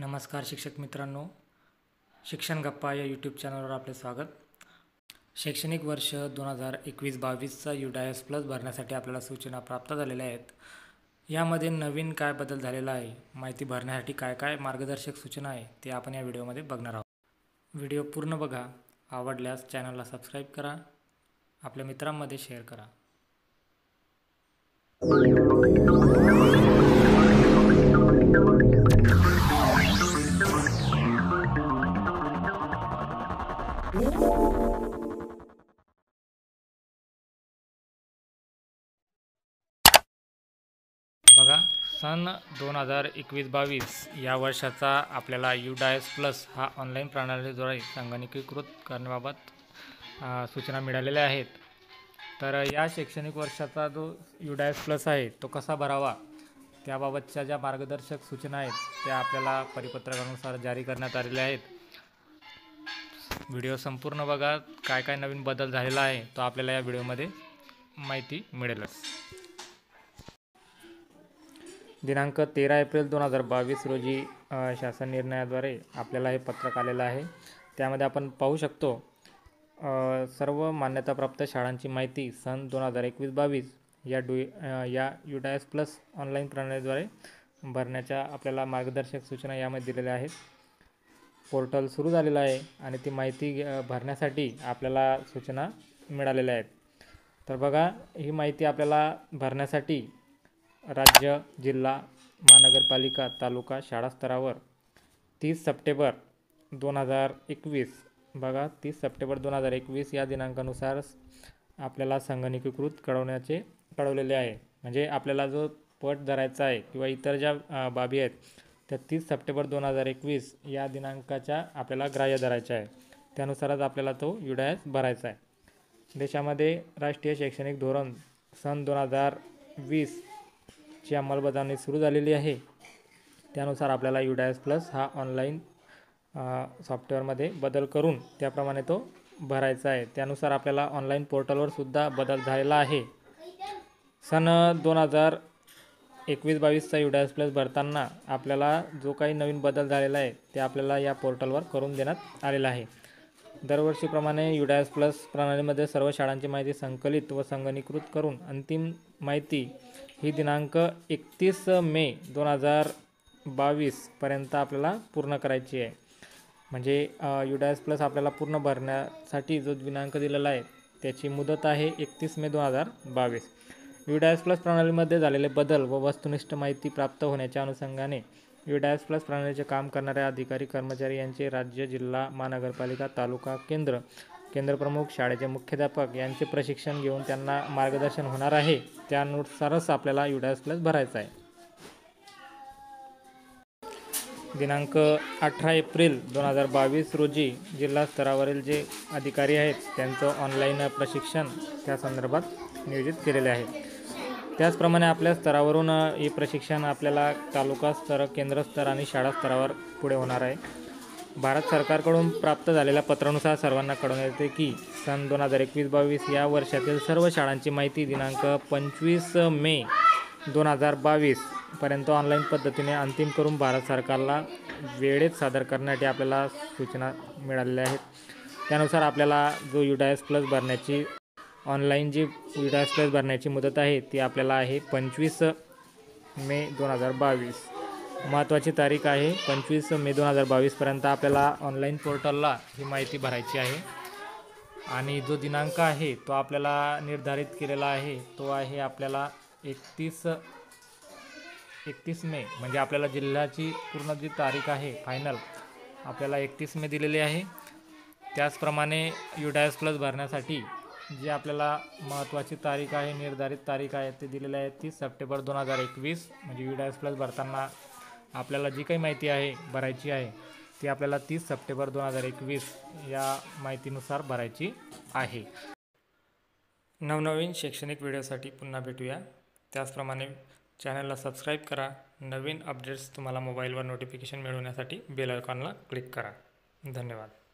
नमस्कार शिक्षक मित्रांनो, शिक्षण गप्पा या यूट्यूब चॅनलवर आपले स्वागत। शैक्षणिक वर्ष 2021-22चा UDISE प्लस भरण्यासाठी आपल्याला सूचना प्राप्त झालेल्या आहेत। यामध्ये नवीन काय बदल झालेला आहे, माहिती भरण्यासाठी काय काय मार्गदर्शक सूचना आहे ते आपण या व्हिडिओमध्ये बघणार आहोत। व्हिडिओ पूर्ण बघा, आवडल्यास चॅनलला सबस्क्राइब करा, आपल्या मित्रांमध्ये शेअर करा। बघा, सन 2021-22 या वर्षाचा आपल्याला UDISE प्लस हा ऑनलाईन प्रणालीद्वारे संगणकीकृत करण्याबाबत सूचना मिळालेल्या आहेत। तर या शैक्षणिक वर्षाचा जो UDISE प्लस आहे तो कसा भरावा त्याबाबतच्या ज्या मार्गदर्शक सूचना आहेत त्या आपल्याला परिपत्रकानुसार जारी करण्यात आलेल्या आहेत। व्हिडिओ संपूर्ण बघा, काय काय नवीन बदल झालेला आहे तो आपल्याला या व्हिडिओमध्ये माहिती मिळेलच। दिनांक 13 एप्रिल 2022 रोजी शासन निर्णयाद्वारे आपल्याला हे पत्रक आलेलं आहे। त्यामध्ये आपण पाहू शकतो, सर्व मान्यताप्राप्त शाळांची माहिती सन 2021-22 या UDISE प्लस ऑनलाईन प्रणालीद्वारे भरण्याच्या आपल्याला मार्गदर्शक सूचना यामध्ये दिलेल्या आहेत। पोर्टल सुरू झालेलं आहे आणि ती माहिती भरण्यासाठी आपल्याला सूचना मिळालेल्या आहेत। तर बघा, ही माहिती आपल्याला भरण्यासाठी राज्य, जिल्हा, महानगरपालिका, तालुका, शाळा स्तरावर 30 सप्टेंबर 2021, बघा 30 सप्टेंबर 2021 या दिनांकानुसार आपल्याला संगणकीकृत कळवलेले आहे। म्हणजे आपल्याला जो पट धरायचा आहे किंवा इतर ज्या बाबी आहेत त्या 30 सप्टेंबर 2021 या दिनांकाच्या आपल्याला ग्राह्य धरायच्या आहे, त्यानुसारच आपल्याला तो UDISE भरायचा आहे। देशामध्ये राष्ट्रीय शैक्षणिक धोरण सन 2020 ची अंमलबजावणी सुरू झालेली आहे, त्यानुसार आपल्याला UDISE प्लस हा ऑनलाईन सॉफ्टवेअरमध्ये बदल करून त्याप्रमाणे तो भरायचा आहे। त्यानुसार आपल्याला ऑनलाईन पोर्टलवर सुद्धा बदल झालेला आहे। सन 2021-22चा UDISE प्लस भरताना आपल्याला जो काही नवीन बदल झालेला आहे ते आपल्याला या पोर्टलवर करून देण्यात आलेला आहे। दरवर्षीप्रमाणे UDISE प्लस प्रणालीमध्ये सर्व शाळांची माहिती संकलित व संगणकीकृत करून अंतिम माहिती ही दिनांक 31 मे 2022 पर्यंत आपल्याला पूर्ण करायची आहे। म्हणजे UDISE प्लस आपल्याला पूर्ण भरण्यासाठी जो दिनांक दिलेला आहे त्याची मुदत आहे 31 मे 2022। UDISE प्लस प्रणालीमध्ये झालेले बदल व वस्तुनिष्ठ माहिती प्राप्त होण्याच्या अनुषंगाने UDISE प्लस प्रणालीचे काम करणाऱ्या अधिकारी कर्मचारी यांचे राज्य, जिल्हा, महानगरपालिका, तालुका, केंद्रप्रमुख, शाळेचे मुख्याध्यापक यांचे प्रशिक्षण घेऊन त्यांना मार्गदर्शन होणार आहे, त्यानुसारच आपल्याला UDISE प्लस भरायचा आहे। दिनांक 18 एप्रिल 2022 रोजी जिल्हा स्तरावरील जे अधिकारी आहेत त्यांचं ऑनलाईन प्रशिक्षण त्या संदर्भात नियोजित केलेले आहे। त्याचप्रमाणे आपल्या स्तरावरून हे प्रशिक्षण आपल्याला तालुका स्तर, केंद्र स्तर आणि शाळा स्तरावर पुढे होणार आहे। भारत सरकारकडून प्राप्त झालेल्या पत्रानुसार सर्वांना कळवण्यात येते की सन 2021-22 या वर्षातील सर्व शाळांची माहिती दिनांक 25 मे 2022 पर्यंत ऑनलाईन पद्धतीने अंतिम करून भारत सरकारला वेळेत सादर करण्यासाठी आपल्याला सूचना मिळालेल्या आहेत। त्यानुसार आपल्याला जो UDISE प्लस भरण्याची ऑनलाईन जी UDISE प्लस भरण्याची मुदत आहे ती आपल्याला आहे 25 मे 2022। महत्त्वाची तारीख आहे 25 मे 2022 पर्यंत आपल्याला ऑनलाईन पोर्टलला ही माहिती भरायची आहे। आणि जो दिनांक आहे तो आपल्याला निर्धारित केलेला आहे तो आहे आपल्याला 31 मे, म्हणजे आपल्याला जिल्ह्याची पूर्ण जी तारीख आहे फायनल आपल्याला 31 मे दिलेली आहे। त्याचप्रमाणे UDISE प्लस भरण्यासाठी जी आपल्याला महत्त्वाची तारीख आहे, निर्धारित तारीख आहे ते दिलेली आहे 30 सप्टेंबर 2021। म्हणजे UDISE प्लस भरताना आपल्याला जी काही माहिती आहे भरायची आहे ती आपल्याला 30 सप्टेंबर 2021 या माहितीनुसार भरायची आहे। नवनवीन शैक्षणिक व्हिडिओसाठी पुन्हा भेटूया, त्याचप्रमाणे चॅनलला सबस्क्राईब करा। नवीन अपडेट्स तुम्हाला मोबाईलवर नोटिफिकेशन मिळवण्यासाठी बेल आयकॉनला क्लिक करा। धन्यवाद।